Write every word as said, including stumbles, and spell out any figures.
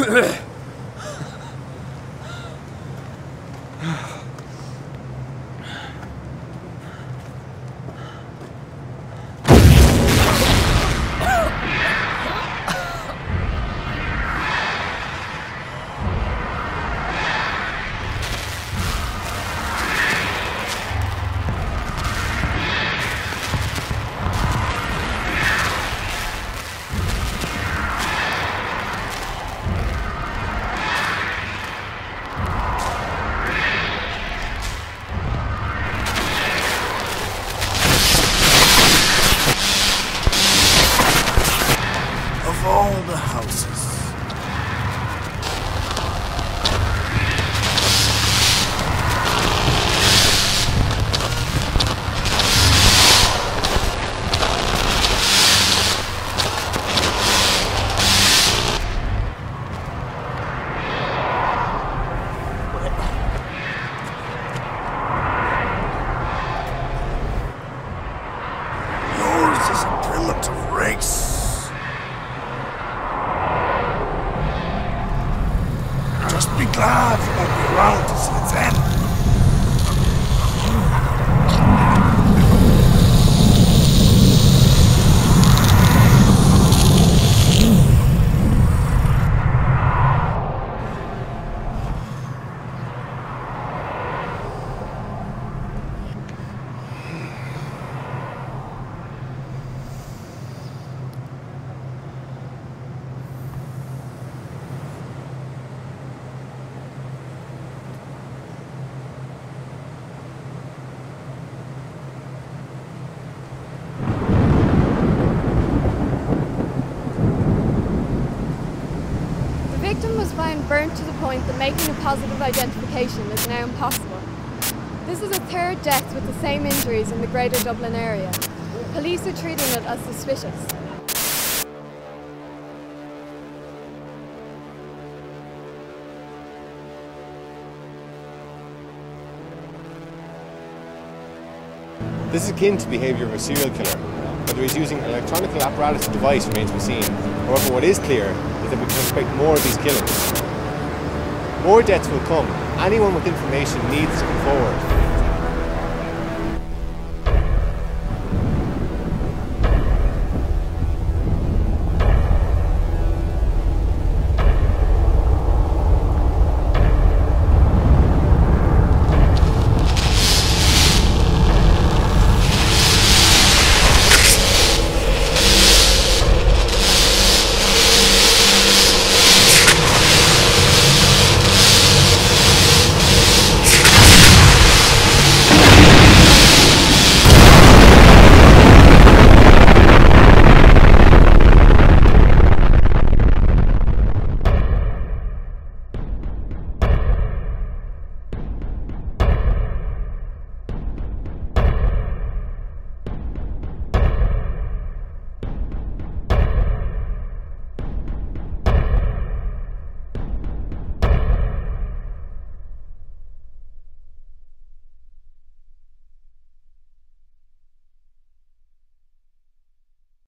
Ugh! Burnt to the point that making a positive identification is now impossible. This is a third death with the same injuries in the Greater Dublin area. Police are treating it as suspicious. This is akin to the behaviour of a serial killer. Whether he's using an electronic apparatus or device remains to be seen. However, what is clear is that we can expect more of these killings. More deaths will come. Anyone with information needs to come forward.